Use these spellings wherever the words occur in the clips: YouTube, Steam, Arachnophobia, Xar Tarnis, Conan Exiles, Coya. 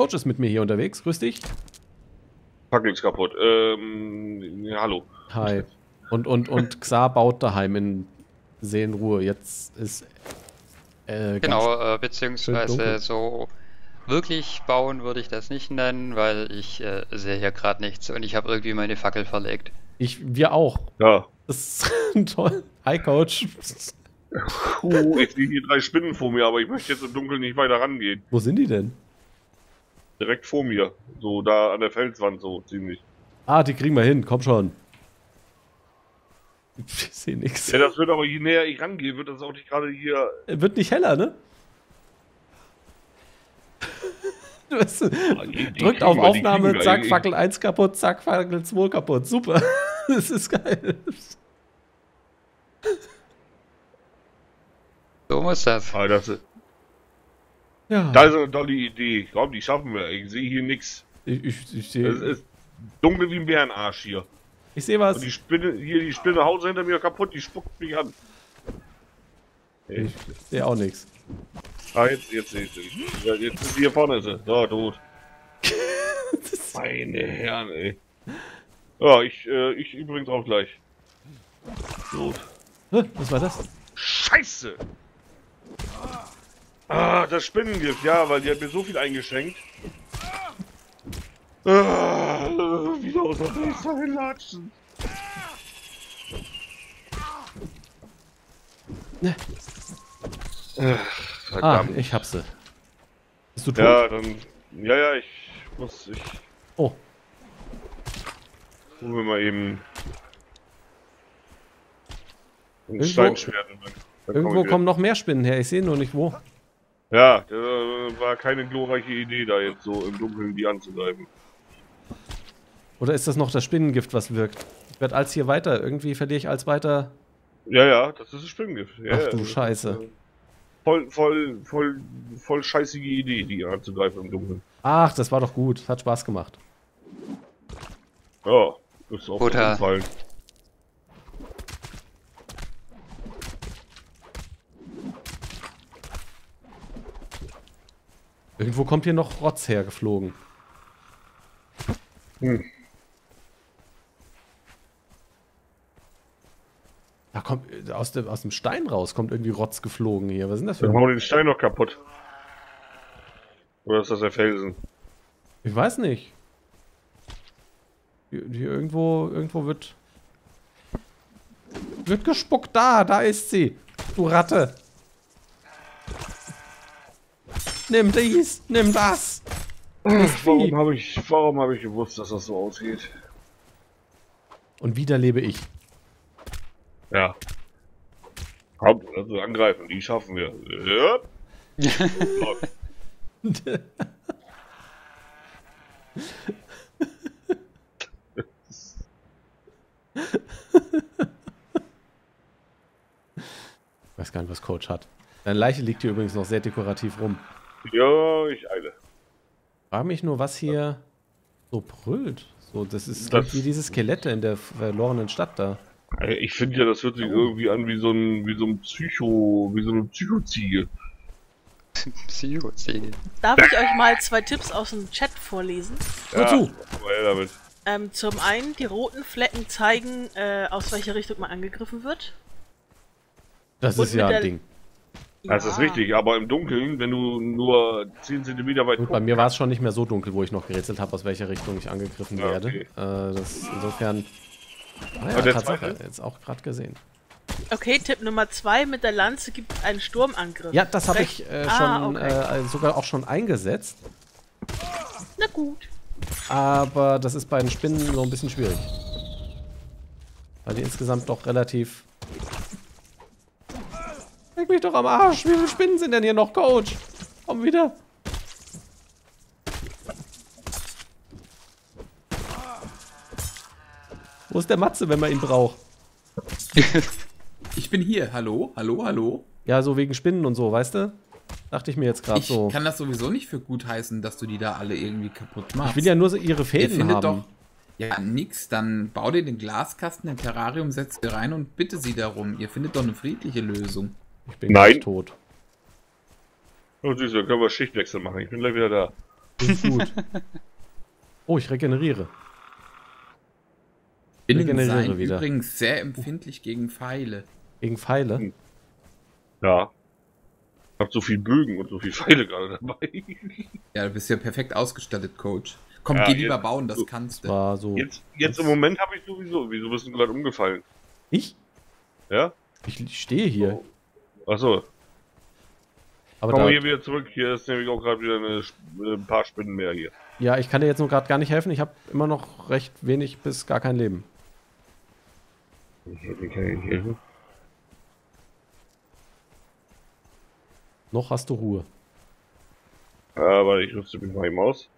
Coach ist mit mir hier unterwegs. Grüß dich. Packel ist kaputt. Ja, hallo. Hi. Und Xar baut daheim in Seelenruhe. Jetzt ist genau, beziehungsweise so wirklich bauen würde ich das nicht nennen, weil ich sehe hier gerade nichts und ich habe irgendwie meine Fackel verlegt. Wir auch. Ja. Das ist toll. Hi, Coach. Ich sehe hier 3 Spinnen vor mir, aber ich möchte jetzt im Dunkeln nicht weiter rangehen. Wo sind die denn? Direkt vor mir. So, da an der Felswand, so ziemlich. Ah, die kriegen wir hin. Komm schon. Ich sehe nichts. Ja, das wird aber, je näher ich rangehe, wird das auch nicht gerade hier... Wird nicht heller, ne? Weißt du, drückt auf Aufnahme, zack, Fackel 1 kaputt, zack, Fackel 2 kaputt. Super. Das ist geil. So muss das. Ah, das ist... Ja. Da ist eine tolle Idee. Ich glaube, die schaffen wir. Ich sehe hier nichts. Ich sehe... Es ist dunkel wie ein Bärenarsch hier. Ich sehe was. Und die Spinne, hier die Spinne haut hinter mir kaputt, die spuckt mich an. Hey. Ich sehe auch nichts. Ah, jetzt sehe ich sie. Jetzt ist sie hier vorne. Da, tot. Meine Herren, ey. Ja, ich übrigens auch gleich. Tot. Was war das? Scheiße! Ah, das Spinnengift, ja, weil die hat mir so viel eingeschenkt. Ah, wieder aus der Fenster hinlatschen. Ne. Ah, ich hab sie. Bist du tot? Ja, dann... Ja, ich muss... Oh. Holen wir mal eben... ein Steinschwert. Irgendwo kommen noch mehr Spinnen her, ich sehe nur nicht wo. Ja, das war keine glorreiche Idee, da jetzt so im Dunkeln die anzutreiben. Oder ist das noch das Spinnengift, was wirkt? Ich werde als hier weiter, irgendwie verliere ich als weiter... Ja, das ist das Spinnengift. Ja, ach du Scheiße. Ist, voll scheißige Idee, die anzugreifen im Dunkeln. Ach, das war doch gut. Hat Spaß gemacht. Ja, ist auch gefallen. Irgendwo kommt hier noch Rotz hergeflogen. Hm. Da kommt aus dem Stein raus, kommt irgendwie Rotz geflogen hier. Was sind das für... Wir machen den Stein noch kaputt. Oder ist das der Felsen? Ich weiß nicht. Hier irgendwo wird gespuckt. Da ist sie. Du Ratte. Nimm dies, nimm das! Warum hab ich gewusst, dass das so ausgeht? Und wieder lebe ich. Ja. Komm, lass uns angreifen, die schaffen wir. Ja. Ich weiß gar nicht, was Coach hat. Deine Leiche liegt hier übrigens noch sehr dekorativ rum. Ja, ich eile. Frag mich nur, was hier so brüllt. So, das ist wie diese Skelette in der verlorenen Stadt da. Ich finde ja, das hört sich irgendwie an wie so eine Psychoziege. Psychoziege. Darf ich euch mal 2 Tipps aus dem Chat vorlesen? Wozu? Ja, zum einen, die roten Flecken zeigen, aus welcher Richtung man angegriffen wird. Das ist ja ein Ding. Ja. Das ist richtig, aber im Dunkeln, wenn du nur 10 cm weit... Gut, bei mir war es schon nicht mehr so dunkel, wo ich noch gerätselt habe, aus welcher Richtung ich angegriffen werde. Okay. Insofern... Ja, Tatsache, jetzt auch gerade gesehen. Okay, Tipp Nummer 2, mit der Lanze gibt es einen Sturmangriff. Ja, das habe ich sogar auch schon eingesetzt. Na gut. Aber das ist bei den Spinnen so ein bisschen schwierig. Weil die insgesamt doch relativ... Leck mich doch am Arsch. Wie viele Spinnen sind denn hier noch, Coach? Komm wieder. Wo ist der Matze, wenn man ihn braucht? Ich bin hier. Hallo? Hallo? Hallo? Ja, so wegen Spinnen und so, weißt du? Dachte ich mir jetzt gerade so. Ich kann das sowieso nicht für gut heißen, dass du die da alle irgendwie kaputt machst. Ich will ja nur so ihre Fäden haben. Doch, ja, nix. Dann bau dir den Glaskasten, ein Terrarium, setzt dir rein und bitte sie darum. Ihr findet doch eine friedliche Lösung. Ich bin gleich tot. Oh, süß, dann können wir Schichtwechsel machen. Ich bin gleich wieder da. Das ist gut. Oh, ich regeneriere. Binnen sein wieder. Übrigens sehr empfindlich gegen Pfeile. Gegen Pfeile? Ja. Ich hab so viel Bögen und so viel Pfeile gerade dabei. Ja, du bist ja perfekt ausgestattet, Coach. Komm, ja, geh lieber jetzt bauen, das so kannst du. War so. Jetzt im Moment habe ich sowieso. Wieso bist du gerade umgefallen? Ich? Ja? Ich stehe hier. Oh. Achso. Aber komm hier wieder zurück. Hier ist nämlich auch gerade wieder ein paar Spinnen mehr hier. Ja, ich kann dir jetzt nur gerade gar nicht helfen. Ich habe immer noch recht wenig bis gar kein Leben. Ich kann dir nicht helfen. Noch hast du Ruhe. Aber ich rüste mich mal eben aus.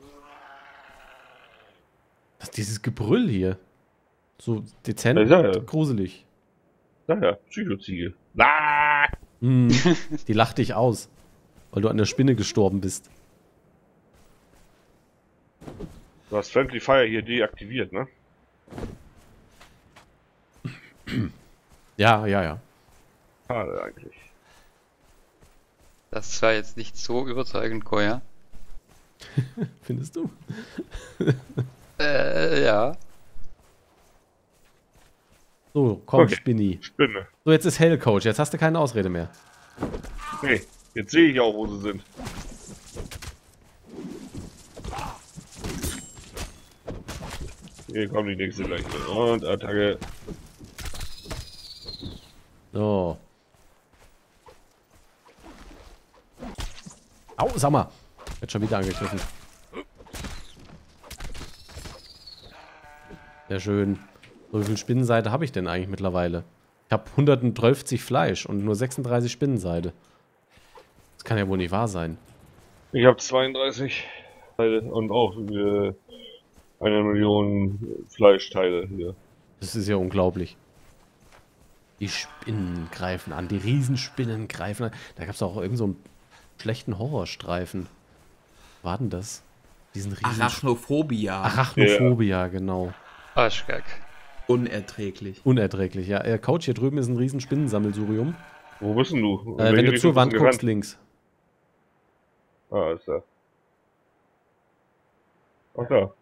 Was ist dieses Gebrüll hier? So dezent und gruselig. Naja, Psychoziege. Ah! Mm, die lacht dich aus, weil du an der Spinne gestorben bist. Du hast Friendly Fire hier deaktiviert, ne? Ja. Schade eigentlich. Das war jetzt nicht so überzeugend, Koya. Findest du? Ja. So, komm, okay. Spinni. Spinne. So, jetzt ist hell, Coach. Jetzt hast du keine Ausrede mehr. Nee, jetzt sehe ich auch, wo sie sind. Hier kommt die nächste gleich. Und Attacke. So. Au, sag mal. Jetzt schon wieder angegriffen. Sehr schön. So, wie viel Spinnenseide habe ich denn eigentlich mittlerweile? Ich habe 112 Fleisch und nur 36 Spinnenseide. Das kann ja wohl nicht wahr sein. Ich habe 32 Teile und auch 1 Million Fleischteile hier. Das ist ja unglaublich. Die Spinnen greifen an, die Riesenspinnen greifen an. Da gab es auch irgend so einen schlechten Horrorstreifen. War denn das? Diesen riesen Arachnophobia. Arachnophobia, genau. Arschkack. Unerträglich. Unerträglich, ja. Couch, hier drüben ist ein riesen Spinnensammelsurium. Wo bist denn du? Wenn du zur Wand guckst, links. Ah, ist da. Ach da.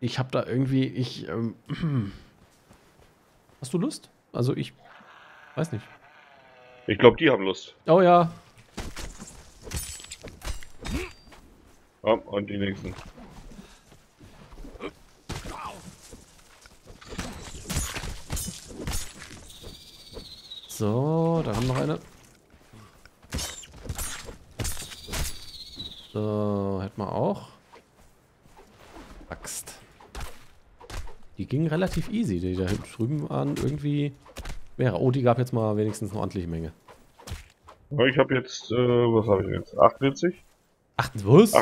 Ich hab da irgendwie, hast du Lust? Also ich weiß nicht. Ich glaube, die haben Lust. Oh ja. Oh, und die nächsten. So, da haben wir noch eine. So, hätten wir auch. Axt. Die gingen relativ easy. Die da drüben waren irgendwie wäre. Oh, die gab jetzt mal wenigstens eine ordentliche Menge. Ich habe jetzt, was habe ich jetzt? 48? 48?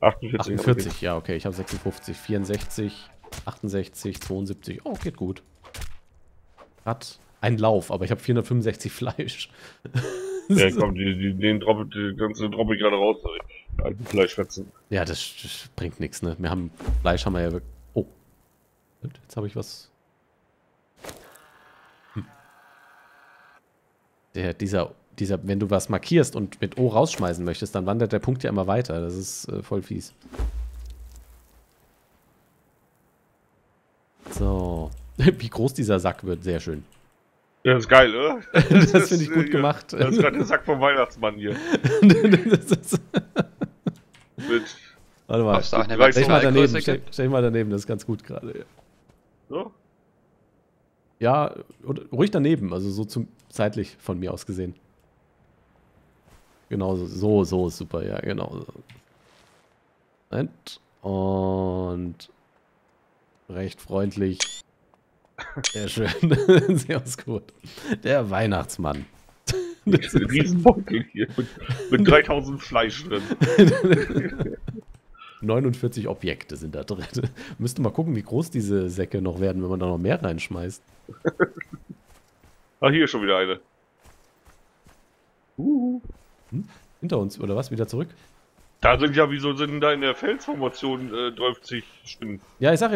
48. 48, ja, okay. Ich habe 56, 64, 68, 72. Oh, geht gut. Hat ein Lauf, aber ich habe 465 Fleisch. Ja, komm, die ganze Droppe gerade raus. Alten Fleischfetzen. Ja, das bringt nichts, ne? Wir haben Fleisch, haben wir ja. Oh. Jetzt habe ich was. Hm. Wenn du was markierst und mit O rausschmeißen möchtest, dann wandert der Punkt ja immer weiter. Das ist voll fies. So. Wie groß dieser Sack wird, sehr schön. Ja, das ist geil, oder? Das finde ich gut gemacht. Das ist gerade der Sack vom Weihnachtsmann hier. Warte mal. Stell mal daneben, das ist ganz gut gerade. So? Ja, ruhig daneben, also so zeitlich von mir aus gesehen. Genau so ist super, ja, genau. Und recht freundlich. Sehr schön. Sehr gut. Der Weihnachtsmann. Das ist ein Riesenbeutel hier mit 3000 Fleisch drin. 49 Objekte sind da drin. Müsste mal gucken, wie groß diese Säcke noch werden, wenn man da noch mehr reinschmeißt. Ah, hier ist schon wieder eine. Hinter uns, oder was? Wieder zurück? Da sind ja, wieso sind da in der Felsformation 30 Spinnen? Ja, ich sag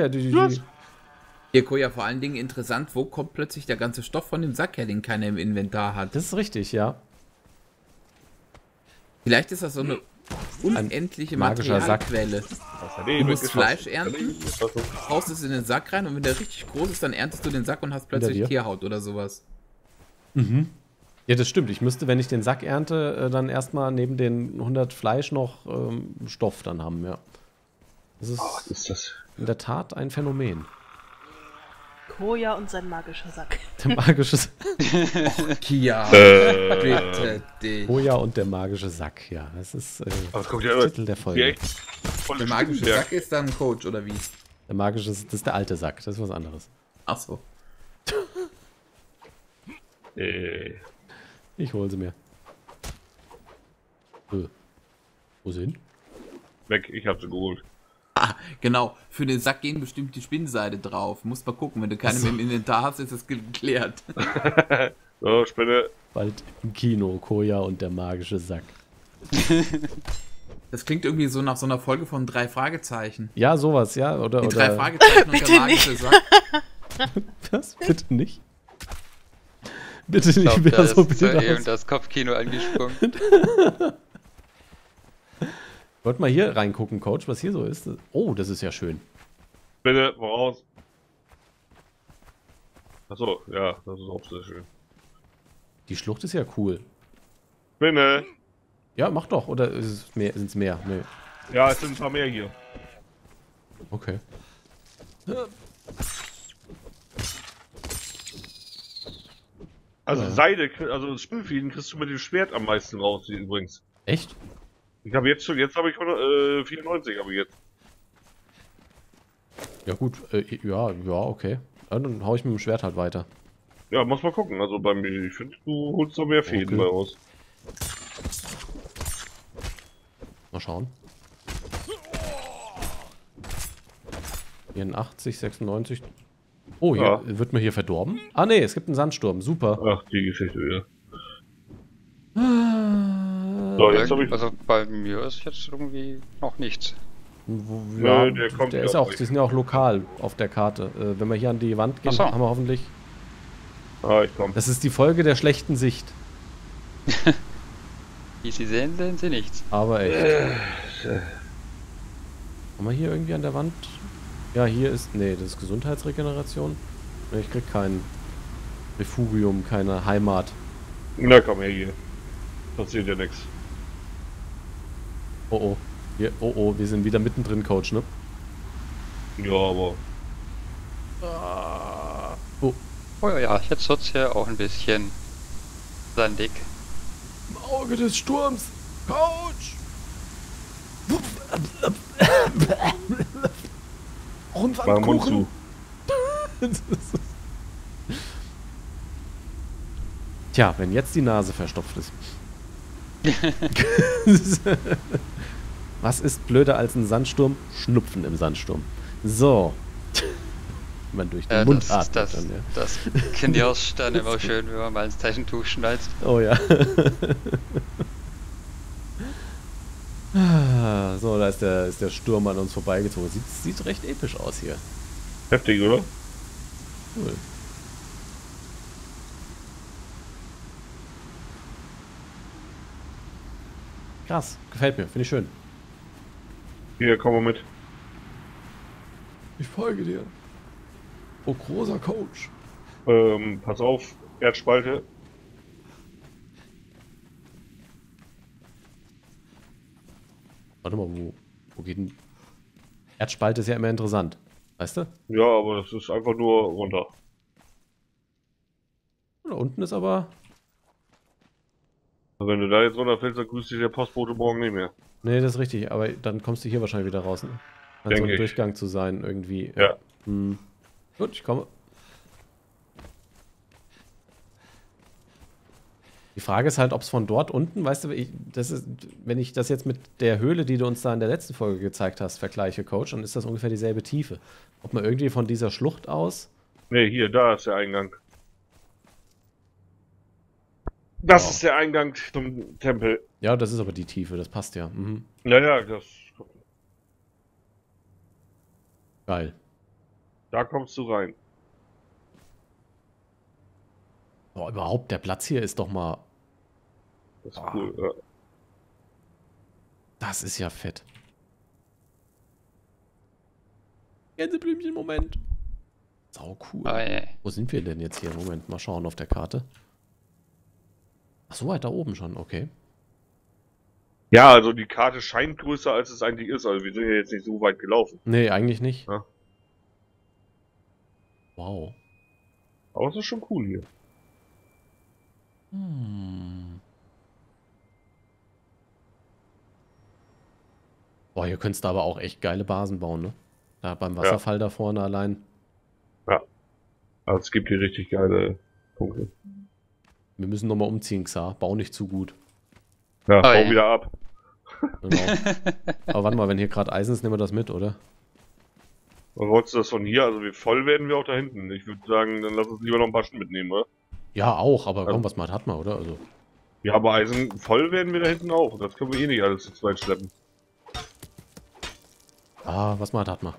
ja, Koya, vor allen Dingen interessant, wo kommt plötzlich der ganze Stoff von dem Sack her, den keiner im Inventar hat. Das ist richtig, ja. Vielleicht ist das so eine Unendliche Materialquelle. Du musst Fleisch ernten, haust es in den Sack rein und wenn der richtig groß ist, dann erntest du den Sack und hast plötzlich Tierhaut oder sowas. Mhm. Ja, das stimmt. Ich müsste, wenn ich den Sack ernte, dann erstmal neben den 100 Fleisch noch Stoff dann haben, ja. Das ist, oh, ist das in der Tat ein Phänomen. Koja und sein magischer Sack. Der magische Sack. Oh, Kia, bitte dich. Koja und der magische Sack, ja. Das ist der Titel der Folge. Der magische Sack ist dann ein Coach, oder wie? Der magische, das ist der alte Sack, das ist was anderes. Ach so. Ich hole sie mir. Wo sie hin? Weg, ich hab sie geholt. Ah, genau. Für den Sack gehen bestimmt die Spinnenseide drauf. Muss mal gucken, wenn du keine mehr im Inventar hast, ist das geklärt. So, Spinne. Bald im Kino, Koja und der magische Sack. Das klingt irgendwie so nach so einer Folge von 3 Fragezeichen. Ja, sowas, ja. Oder, die 3 Fragezeichen und der magische Sack. Was? Bitte nicht? Bitte nicht, ich glaub, so bitte da eben das Kopfkino angesprungen. Wollt mal hier reingucken, Coach, was hier so ist. Oh, das ist ja schön. Bitte, voraus. Achso, ja, das ist auch sehr schön. Die Schlucht ist ja cool. Bitte. Ja, mach doch. Oder sind es mehr? Nee. Ja, es sind ein paar mehr hier. Okay. Also Seide, also Spinnenfäden kriegst du mit dem Schwert am meisten raus, übrigens. Echt? Ich habe jetzt schon, jetzt habe ich 94, aber jetzt. Ja gut, ja, okay. Ja, dann hau ich mit dem Schwert halt weiter. Ja, muss mal gucken. Also bei mir, ich finde, du holst doch mehr Fäden bei raus. Mal schauen. 84, 96. Oh, ja. Wird mir hier verdorben? Ah ne, es gibt einen Sandsturm. Super. Ach, die Geschichte wieder. So, jetzt hab ich... Also bei mir ist jetzt irgendwie noch nichts. Ja, nee, der ist auch, die sind ja auch lokal auf der Karte. Wenn wir hier an die Wand gehen, so haben wir hoffentlich... Ah, ich komm. Das ist die Folge der schlechten Sicht. Wie sie sehen, sehen sie nichts. Aber echt. Haben wir hier irgendwie an der Wand... Ja, hier ist... Nee, das ist Gesundheitsregeneration. Ich krieg kein Refugium, keine Heimat. Na komm her hier. Passiert ja nichts. Oh oh. Hier, oh oh, wir sind wieder mittendrin, Coach, ne? Ja, aber... Oh. Oh ja, jetzt wird's ja auch ein bisschen... sandig. Im Auge des Sturms! Coach! Rundwandkuchen! Tja, wenn jetzt die Nase verstopft ist. Was ist blöder als ein Sandsturm? Schnupfen im Sandsturm. So. Wenn man durch den Mund atmet. Das kennt ihr aus dann immer schön, wenn man mal ins Taschentuch schneidet. Oh ja. So, da ist der Sturm an uns vorbeigezogen. Sieht recht episch aus hier. Heftig, oder? Cool. Krass, gefällt mir, finde ich schön. Hier, komm mal mit. Ich folge dir. Oh, großer Coach. Pass auf, Erdspalte. Warte mal, wo geht denn... Erdspalte ist ja immer interessant, weißt du? Ja, aber das ist einfach nur runter. Da unten ist aber... Wenn du da jetzt runterfällst, dann grüßt dich der Postbote morgen nicht mehr. Nee, das ist richtig, aber dann kommst du hier wahrscheinlich wieder raus, ne? Dann so ein Durchgang zu sein, irgendwie. Ja. Hm. Gut, ich komme. Die Frage ist halt, ob es von dort unten, weißt du, wenn ich das jetzt mit der Höhle, die du uns da in der letzten Folge gezeigt hast, vergleiche, Coach, dann ist das ungefähr dieselbe Tiefe. Ob man irgendwie von dieser Schlucht aus... Nee, hier, da ist der Eingang. Das ist der Eingang zum Tempel. Ja, das ist aber die Tiefe, das passt ja. Mhm. Naja, das... Geil. Da kommst du rein. Boah, überhaupt, der Platz hier ist doch mal... Das ist cool, ja. Das ist ja fett. Gänseblümchen, Moment. Sau cool. Oh, yeah. Wo sind wir denn jetzt hier? Moment, mal schauen auf der Karte. Ach so, weit da oben schon, okay. Ja, also die Karte scheint größer, als es eigentlich ist. Also wir sind ja jetzt nicht so weit gelaufen. Nee, eigentlich nicht. Ja. Wow. Aber es ist schon cool hier. Hm. Boah, hier könntest du aber auch echt geile Basen bauen, ne? Da beim Wasserfall ja. Da vorne allein. Ja. Also es gibt hier richtig geile Punkte. Wir müssen nochmal umziehen, Xar. Bau nicht zu gut. Ja, oh, bau ja. Wieder ab. Genau. Aber warte mal, wenn hier gerade Eisen ist, nehmen wir das mit, oder? Was wolltest du das von hier? Also voll werden wir auch da hinten. Ich würde sagen, dann lass uns lieber noch ein paar Stunden mitnehmen, oder? Ja, auch, aber komm, was man hat, man, oder? Also. Ja, aber Eisen voll werden wir da hinten auch. Das können wir eh nicht alles zu zweit schleppen. Ah, was man hat, hat man.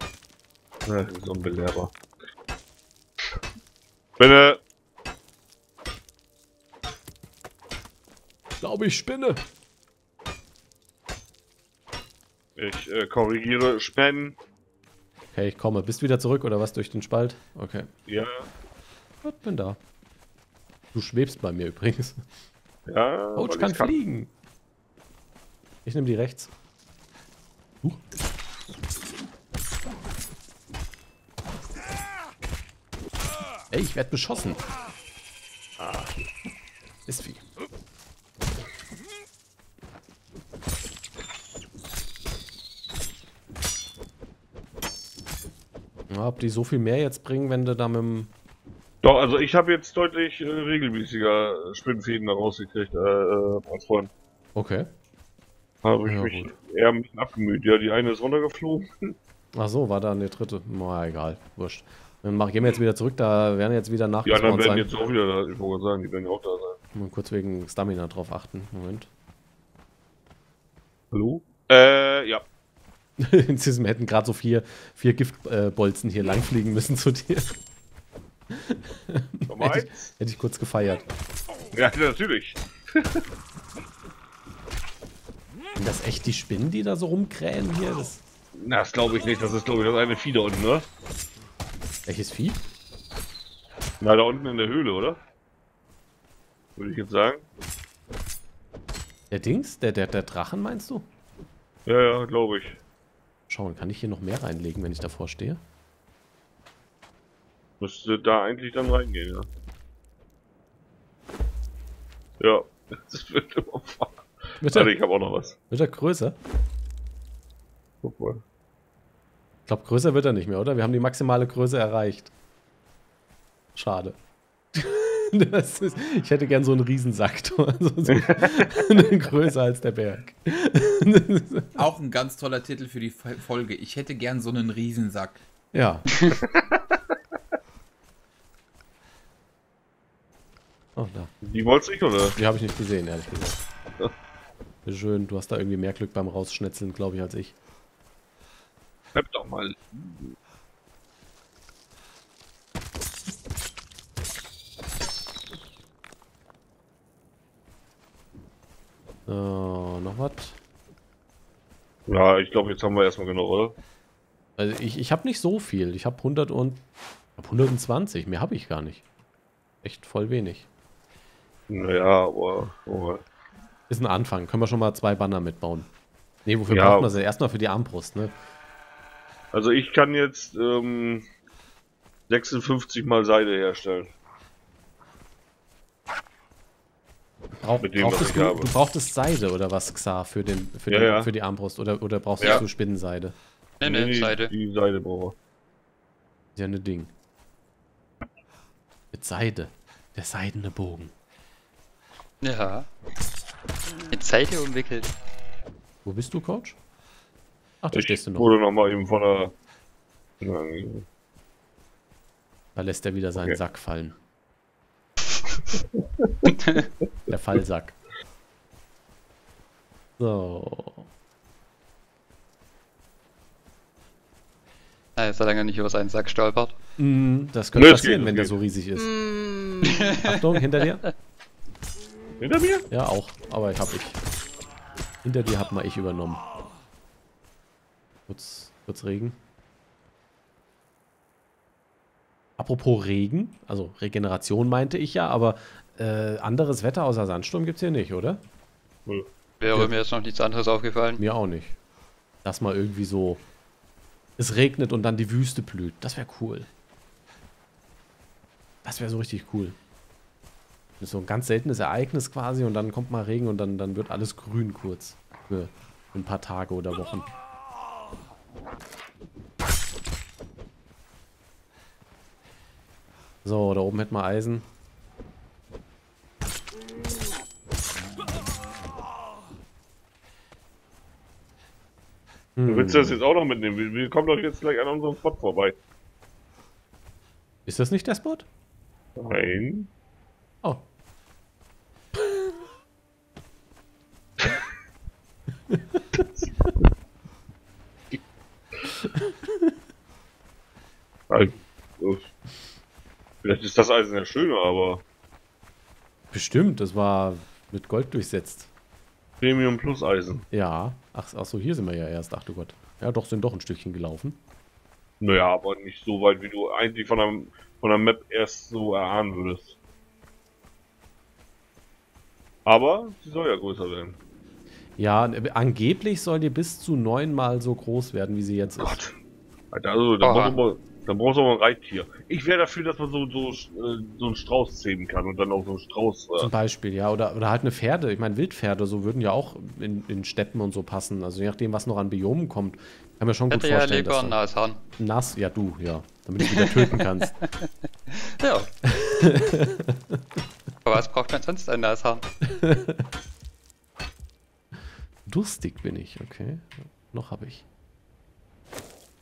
Ja, das ist unbelehrbar. Spinne! Ich glaube, ich spinne. Ich korrigiere, Spinnen. Okay, ich komme. Bist du wieder zurück oder was durch den Spalt? Okay. Ja. Ich bin da. Du schwebst bei mir übrigens. Ja. Coach kann fliegen. Ich nehme die rechts. Ey, ich werde beschossen. Ah. Ist wie. Ob die so viel mehr jetzt bringen, wenn du da mit dem... Doch, also ich habe jetzt deutlich regelmäßiger Spinnenfäden da rausgekriegt als vorhin. Okay. Habe ich ja, mich gut. Eher ein bisschen abgemüht. Ja, die eine ist runtergeflogen. Ach so, war da eine dritte. Na egal, wurscht. Dann gehen wir jetzt wieder zurück, da werden jetzt wieder nachgespawnt sein. Ja, dann werden jetzt auch wieder da, ich wollte sagen, die werden ja auch da sein. Mal kurz wegen Stamina drauf achten. Moment. Hallo? Ja. Wir hätten gerade so vier Giftbolzen hier langfliegen müssen zu dir. hätte ich kurz gefeiert. Ja, natürlich. Sind das echt die Spinnen, die da so rumkrähen hier? Das glaube ich nicht. Das ist, glaube ich, das eine Vieh da unten, ne? Welches Vieh? Na, da unten in der Höhle, oder? Würde ich jetzt sagen. Der Dings? Der Drachen, meinst du? Ja, glaube ich. Schauen, kann ich hier noch mehr reinlegen, wenn ich davor stehe? Müsste da eigentlich dann reingehen, ja. Ja, das wird immer fahren. Warte, ich habe auch noch was. Wird er größer? Guck mal. Ich glaube, größer wird er nicht mehr, oder? Wir haben die maximale Größe erreicht. Schade. Das ist, ich hätte gern so einen Riesensack. So größer als der Berg. Auch ein ganz toller Titel für die Folge. Ich hätte gern so einen Riesensack. Ja. Oh, da. Die wollt's nicht, oder? Die habe ich nicht gesehen, ehrlich gesagt. Schön, du hast da irgendwie mehr Glück beim Rausschnetzeln, glaube ich, als ich. Bleib doch mal. So, noch was? Ja, ich glaube, jetzt haben wir erstmal genug, oder? Also ich habe nicht so viel. Ich habe 120. Mehr habe ich gar nicht. Echt voll wenig. Naja, aber... Oh. Ist ein Anfang. Können wir schon mal 2 Banner mitbauen. Ne, wofür braucht man sie? Erstmal für die Armbrust, ne? Also ich kann jetzt 56 mal Seide herstellen. Du brauchtest Seide oder was, Xar, für die Armbrust? Oder brauchst du so Spinnenseide? Nee, Seide. Die Seide brauche ich. Ist ja eine Ding. Mit Seide. Der seidene Bogen. Ja. Mit Seide umwickelt. Wo bist du, Coach? Ach, da stehst du noch. Ich wurde nochmal eben von der... Da lässt er wieder seinen Sack fallen. Der Fallsack. So. Ja, solange er nicht über seinen Sack stolpert. Das könnte passieren, wenn der so riesig ist. Achtung, hinter dir. Hinter mir? Ja, auch. Aber ich hab dich. Hinter dir hab mal ich übernommen. Kurz Regen. Apropos Regen, also Regeneration meinte ich ja, aber anderes Wetter außer Sandsturm gibt's hier nicht, oder? Cool. Wäre mir jetzt noch nichts anderes aufgefallen. Mir auch nicht. Dass mal irgendwie so es regnet und dann die Wüste blüht. Das wäre cool. Das wäre so richtig cool. Das ist so ein ganz seltenes Ereignis quasi und dann kommt mal Regen und dann wird alles grün kurz. Für ein paar Tage oder Wochen. So, da oben hätten wir Eisen. Willst du das jetzt auch noch mitnehmen? Wir kommen doch jetzt gleich an unserem Spot vorbei. Ist das nicht der Spot? Nein. Oh. Vielleicht ist das Eisen ja schöner, aber... Bestimmt, das war mit Gold durchsetzt. Premium plus Eisen. Ja. Ach so, hier sind wir ja erst. Ach du Gott. Ja, doch, sind doch ein Stückchen gelaufen. Naja, aber nicht so weit, wie du eigentlich von der Map erst so erahnen würdest. Aber sie soll ja größer werden. Ja, angeblich soll die bis zu 9-mal so groß werden, wie sie jetzt ist. Alter, also, da brauchst du aber ein Reittier. Ich wäre dafür, dass man so einen Strauß zähmen kann und dann auch so einen Strauß... Zum Beispiel, ja. Oder halt eine Pferde. Ich meine, Wildpferde so würden ja auch in Steppen und so passen. Also je nachdem, was noch an Biomen kommt. Kann mir schon gut vorstellen, dass du... Nashorn. Ja, du, ja. Damit du wieder töten kannst. Ja. Aber was braucht man sonst ein Nashorn? Durstig bin ich, okay. Noch habe ich.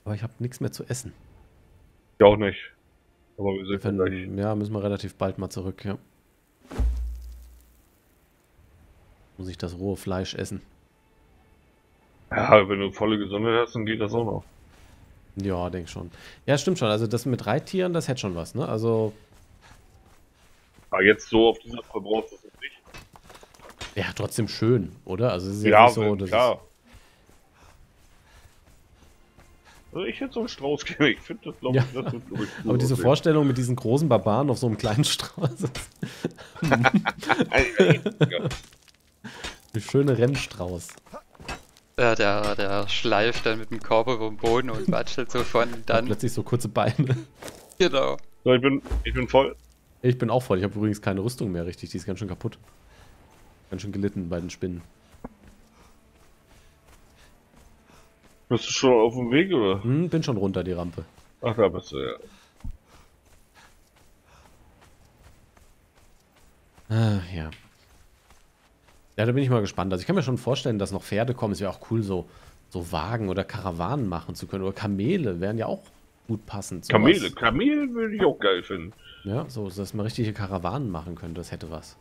Aber ich habe nichts mehr zu essen. Ja, auch nicht. Aber wir sind vielleicht... Ja, müssen wir relativ bald mal zurück, ja. Muss ich das rohe Fleisch essen? Ja, wenn du volle Gesundheit hast, dann geht das auch noch. Ja, denk schon. Ja, stimmt schon. Also das mit Reittieren, das hätte schon was, ne? Also... Aber jetzt so auf dieser Fall brauchst du es nicht. Ja, trotzdem schön, oder? Also es ist ja nicht so... Klar. Also ich hätte so einen Strauß gegeben, ich finde das, glaube ich, ja. Das wird cool. Aber diese Vorstellung mit diesen großen Barbaren auf so einem kleinen Strauß. Eine schöne Rennstrauß. Ja, der schleift dann mit dem Korb über den Boden und watschelt so von dann. Und plötzlich so kurze Beine. Genau. So, ich bin voll. Ich bin auch voll. Ich habe übrigens keine Rüstung mehr richtig, die ist ganz schön kaputt. Ganz schön gelitten bei den Spinnen. Bist du schon auf dem Weg, oder? Hm, bin schon runter, die Rampe. Ach, da bist du, ja. Ach, ja. Ja, da bin ich mal gespannt. Also ich kann mir schon vorstellen, dass noch Pferde kommen. Es wäre auch cool, so Wagen oder Karawanen machen zu können. Oder Kamele wären ja auch gut passend. Sowas. Kamele würde ich auch geil finden. Ja, so, dass man richtige Karawanen machen könnte. Das hätte was.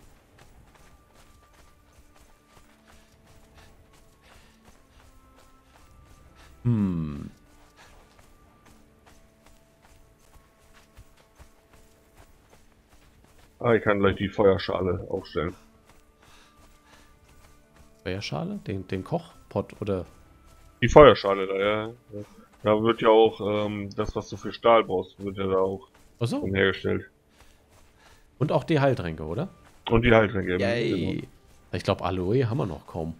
Hm. Ah, ich kann gleich die Feuerschale aufstellen. Feuerschale? Den Kochpott oder? Die Feuerschale da, ja. Da wird ja auch das, was du für Stahl brauchst, wird ja da auch hergestellt. Und auch die Heiltränke, oder? Und die Heiltränke. Yay. Ich glaube, Aloe haben wir noch kaum.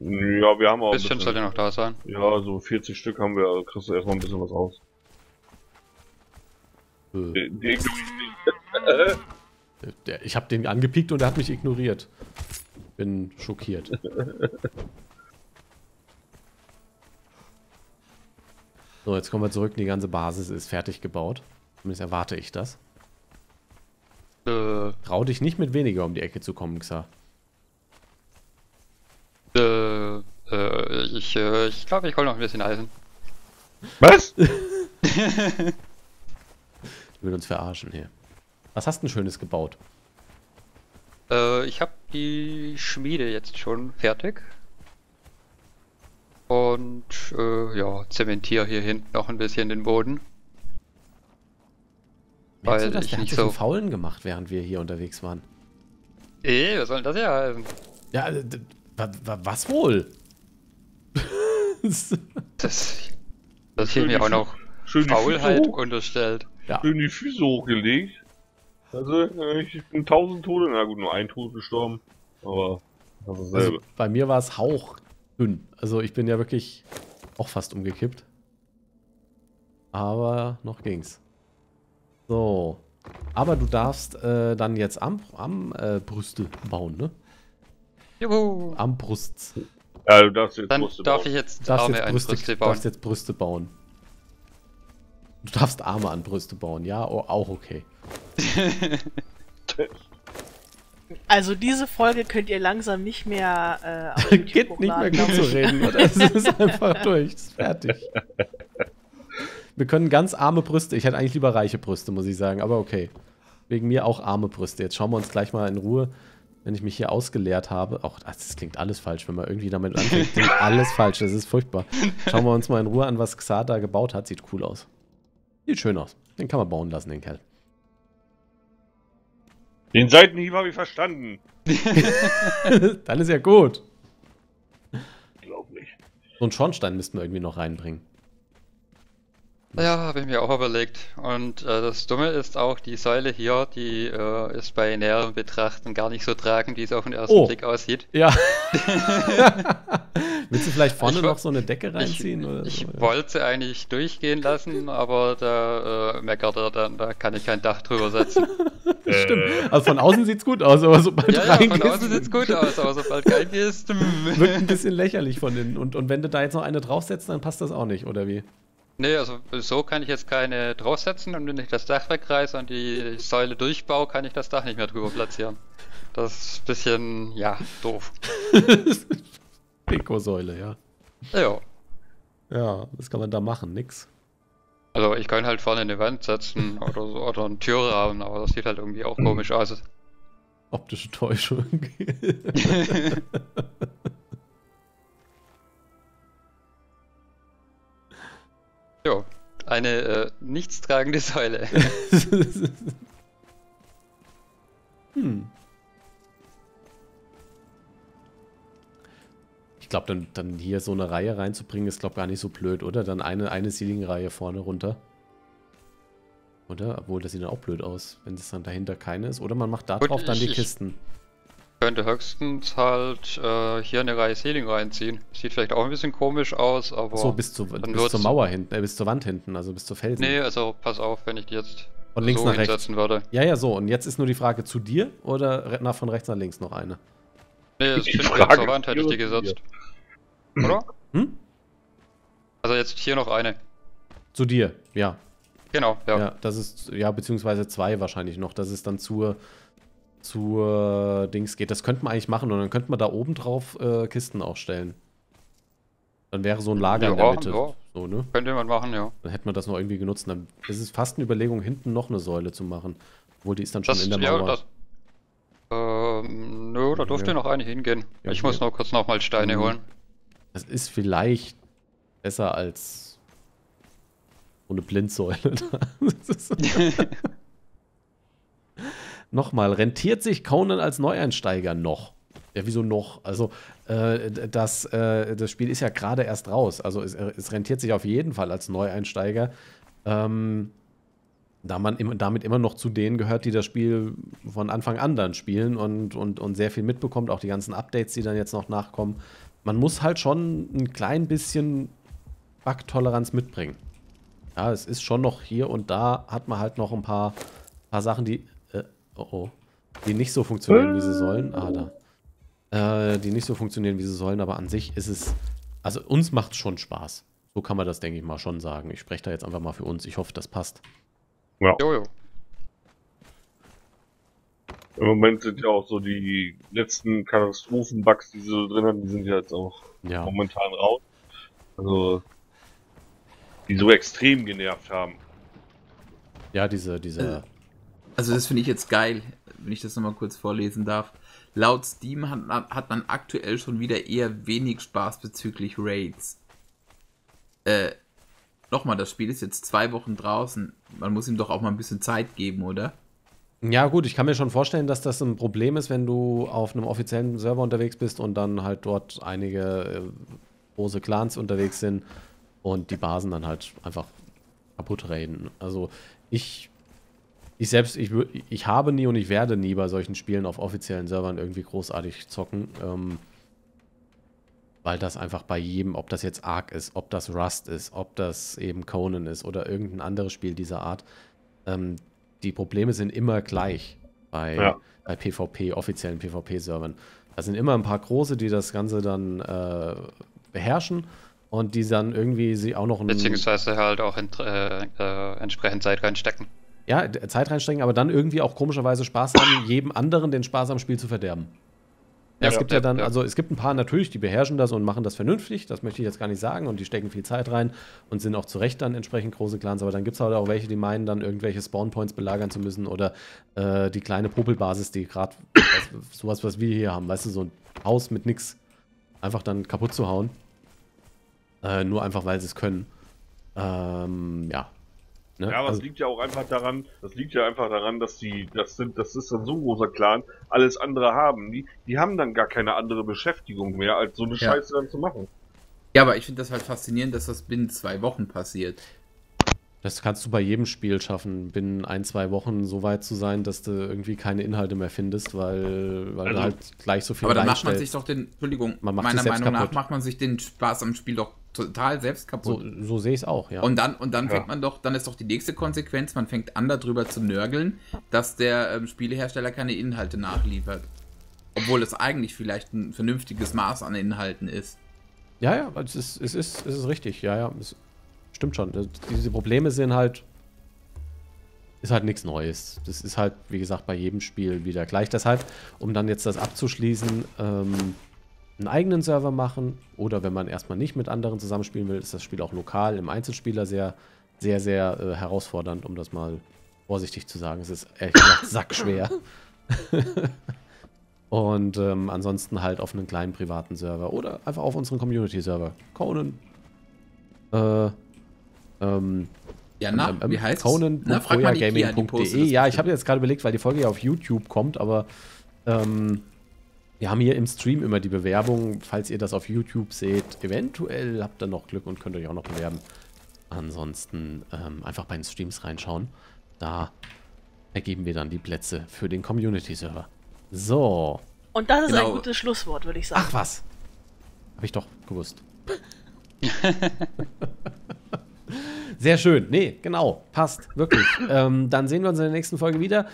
Ja, wir haben auch. Bisschen sollte noch da sein. Ja, so 40 Stück haben wir, also kriegst du erstmal ein bisschen was raus. Ich hab den angepiekt und er hat mich ignoriert. Bin schockiert. So, jetzt kommen wir zurück. Die ganze Basis ist fertig gebaut. Zumindest erwarte ich das. Trau dich nicht mit weniger um die Ecke zu kommen, Xar. Ich glaube, ich hol noch ein bisschen Eisen. Was? Ich will uns verarschen hier. Was hast du denn Schönes gebaut? Ich habe die Schmiede jetzt schon fertig. Und ja, zementiere hier hinten noch ein bisschen den Boden. Weil du, ich nicht so faulen gemacht, während wir hier unterwegs waren. Was soll das ja heißen? Ja, Was wohl? Das hier mir auch noch Faulheit unterstellt. Ja. Schön die Füße hochgelegt. Also, ich bin 1000 Tote, na gut, nur ein Tod gestorben. Aber das ist dasselbe. Also, bei mir war es hauchdünn. Also, ich bin ja wirklich auch fast umgekippt. Aber noch ging's. So. Aber du darfst dann jetzt am Brüste bauen, ne? Juhu! Am Brust. Ja, du darfst jetzt darfst jetzt Brüste bauen. Du darfst Arme an Brüste bauen, ja? Oh, auch okay. Also diese Folge könnt ihr langsam nicht mehr auf YouTube geht nicht mehr gut zu reden, oder? Es ist einfach durch, ist fertig. Wir können ganz arme Brüste, ich hätte eigentlich lieber reiche Brüste, muss ich sagen, aber okay. Wegen mir auch arme Brüste. Jetzt schauen wir uns gleich mal in Ruhe, wenn ich mich hier ausgeleert habe. Ach, das klingt alles falsch, wenn man irgendwie damit anfängt, klingt alles falsch, das ist furchtbar. Schauen wir uns mal in Ruhe an, was Xar da gebaut hat, sieht cool aus. Sieht schön aus, den kann man bauen lassen, den Kerl. Den Seitenhieb habe ich verstanden. Dann ist ja gut. Glaub nicht. So einen Schornstein müssten wir irgendwie noch reinbringen. Ja, habe ich mir auch überlegt. Und das Dumme ist auch, die Säule hier, die ist bei näherem Betrachten gar nicht so tragend, wie es auf den ersten Blick aussieht. Ja. Willst du vielleicht vorne noch so eine Decke reinziehen? Ich wollte sie eigentlich durchgehen lassen, aber da meckert er dann, da kann ich kein Dach drüber setzen. Stimmt. Also von außen sieht's gut aus, aber sobald reingehst... Ja, von außen sieht's gut aus, aber sobald reingehst... Wirkt ein bisschen lächerlich von innen. Und wenn du da jetzt noch eine draufsetzt, dann passt das auch nicht, oder wie? Nee, also so kann ich jetzt keine draufsetzen und wenn ich das Dach wegreiße und die Säule durchbaue, kann ich das Dach nicht mehr drüber platzieren. Das ist ein bisschen, ja, doof. Deko-Säule, ja. Ja. Ja, das kann man da machen, nix. Also ich kann halt vorne eine Wand setzen oder einen Türrahmen, aber das sieht halt irgendwie auch komisch aus. Optische Täuschung. Jo, eine nichtstragende Säule. Ich glaube, dann hier so eine Reihe reinzubringen, ist, glaube ich, gar nicht so blöd, oder? Dann eine Ceiling-Reihe vorne runter. Oder? Obwohl, das sieht dann auch blöd aus, wenn es dann dahinter keine ist. Oder man macht da drauf dann die Kisten. Ich könnte höchstens halt hier eine Reihe Ceiling reinziehen. Sieht vielleicht auch ein bisschen komisch aus, aber... So, bis zur Mauer hinten, bis zur Wand hinten, also bis zur Felsen. Nee, also pass auf, wenn ich die jetzt von links so nach rechts würde. Ja, ja, so. Und jetzt ist nur die Frage zu dir oder von rechts nach links noch eine? Nee, also ich finde, zur Wand hätte ich die gesetzt. Oder? Hm? Also jetzt hier noch eine. Zu dir, ja. Genau, ja. Ja, das ist, ja, beziehungsweise zwei wahrscheinlich noch. Das ist dann zur Dings geht. Das könnte man eigentlich machen und dann könnte man da oben drauf Kisten aufstellen. Dann wäre so ein Lager in der Mitte. Ja. So, ne? Könnte man machen, ja. Dann hätte man das noch irgendwie genutzt. Dann ist es fast eine Überlegung, hinten noch eine Säule zu machen. Obwohl, die ist dann schon in der Mauer. Ja, nö, da durfte noch eine hingehen. Ja, ich muss noch kurz nochmal Steine holen. Das ist vielleicht besser als so eine Blindsäule. Nochmal, rentiert sich Conan als Neueinsteiger noch? Ja, wieso noch? Also, das Spiel ist ja gerade erst raus. Also, es rentiert sich auf jeden Fall als Neueinsteiger, da man damit immer noch zu denen gehört, die das Spiel von Anfang an dann spielen und sehr viel mitbekommt, auch die ganzen Updates, die dann jetzt noch nachkommen. Man muss halt schon ein klein bisschen Bugtoleranz mitbringen. Ja, es ist schon noch hier und da hat man halt noch ein paar Sachen, die... die nicht so funktionieren, wie sie sollen. Ah, da. Die nicht so funktionieren, wie sie sollen, aber an sich ist es... Also uns macht es schon Spaß. So kann man das, denke ich mal, schon sagen. Ich spreche da jetzt einfach mal für uns. Ich hoffe, das passt. Ja. Jo, jo. Im Moment sind ja auch so die letzten Katastrophen-Bugs, die sie so drin hatten, die sind ja jetzt auch momentan raus. Also, die so extrem genervt haben. Ja, diese... Also das finde ich jetzt geil, wenn ich das nochmal kurz vorlesen darf. Laut Steam hat man aktuell schon wieder eher wenig Spaß bezüglich Raids. Nochmal, das Spiel ist jetzt 2 Wochen draußen. Man muss ihm doch auch mal ein bisschen Zeit geben, oder? Ja gut, ich kann mir schon vorstellen, dass das ein Problem ist, wenn du auf einem offiziellen Server unterwegs bist und dann halt dort einige große Clans unterwegs sind und die Basen dann halt einfach kaputt raiden. Also ich habe nie und ich werde nie bei solchen Spielen auf offiziellen Servern irgendwie großartig zocken, weil das einfach bei jedem, ob das jetzt Ark ist, ob das Rust ist, ob das eben Conan ist oder irgendein anderes Spiel dieser Art, die Probleme sind immer gleich bei PvP, offiziellen PvP-Servern. Da sind immer ein paar große, die das Ganze dann beherrschen und die dann irgendwie sie auch noch... Beziehungsweise halt auch entsprechend Zeit reinstecken. Ja, Zeit reinstecken, aber dann irgendwie auch komischerweise Spaß haben, jedem anderen den Spaß am Spiel zu verderben. Ja, es gibt ja dann, also es gibt ein paar natürlich, die beherrschen das und machen das vernünftig, das möchte ich jetzt gar nicht sagen, und die stecken viel Zeit rein und sind auch zu Recht dann entsprechend große Clans, aber dann gibt es halt auch welche, die meinen dann irgendwelche Spawnpoints belagern zu müssen oder die kleine Popelbasis, die gerade sowas, was wir hier haben, weißt du, so ein Haus mit nix, einfach dann kaputt zu hauen, nur einfach, weil sie es können, ja. Ne? Ja, aber also, das liegt ja einfach daran, dass die, das ist dann so ein großer Clan, alles andere haben. Die haben dann gar keine andere Beschäftigung mehr, als so eine Scheiße dann zu machen. Ja, aber ich finde das halt faszinierend, dass das binnen 2 Wochen passiert. Das kannst du bei jedem Spiel schaffen, binnen 1, 2 Wochen so weit zu sein, dass du irgendwie keine Inhalte mehr findest, weil also, du halt gleich so viel reinstellst. Aber dann macht man sich doch den, Entschuldigung, meiner Meinung nach macht man sich den Spaß am Spiel doch total selbst kaputt. So sehe ich es auch, ja. Und dann fängt man doch, dann ist doch die nächste Konsequenz, man fängt an darüber zu nörgeln, dass der Spielehersteller keine Inhalte nachliefert. Obwohl es eigentlich vielleicht ein vernünftiges Maß an Inhalten ist. Ja, ja, es ist richtig, ja, ja. Es stimmt schon. Diese Probleme sind halt, ist halt nichts Neues. Das ist halt, wie gesagt, bei jedem Spiel wieder gleich. Deshalb, um dann jetzt das abzuschließen, einen eigenen Server machen oder wenn man erstmal nicht mit anderen zusammenspielen will, ist das Spiel auch lokal im Einzelspieler sehr, sehr, sehr herausfordernd, um das mal vorsichtig zu sagen. Es ist ehrlich gesagt sackschwer. Und ansonsten halt auf einen kleinen privaten Server oder einfach auf unseren Community-Server. Conan. Ja, na, wie heißt Conan.projagaming.de. Ja, ich habe jetzt gerade überlegt, weil die Folge ja auf YouTube kommt, aber wir haben hier im Stream immer die Bewerbung, falls ihr das auf YouTube seht. Eventuell habt ihr noch Glück und könnt euch auch noch bewerben. Ansonsten einfach bei den Streams reinschauen. Da ergeben wir dann die Plätze für den Community-Server. So. Und das ist genau ein gutes Schlusswort, würde ich sagen. Ach was. Habe ich doch gewusst. Sehr schön. Nee, genau. Passt. Wirklich. Dann sehen wir uns in der nächsten Folge wieder.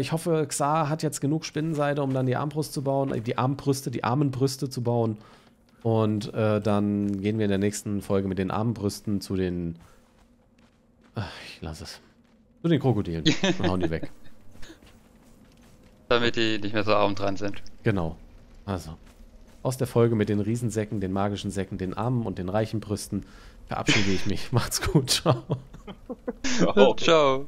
Ich hoffe, Xar hat jetzt genug Spinnenseide, um dann die Armbrust zu bauen, die Armenbrüste zu bauen. Und dann gehen wir in der nächsten Folge mit den Armenbrüsten zu den... Ach, ich lasse es. Zu den Krokodilen. Und hauen die weg. Damit die nicht mehr so arm dran sind. Genau. Also, aus der Folge mit den Riesensäcken, den magischen Säcken, den armen und den reichen Brüsten verabschiede ich mich. Macht's gut. Ciao. Ciao. Ciao.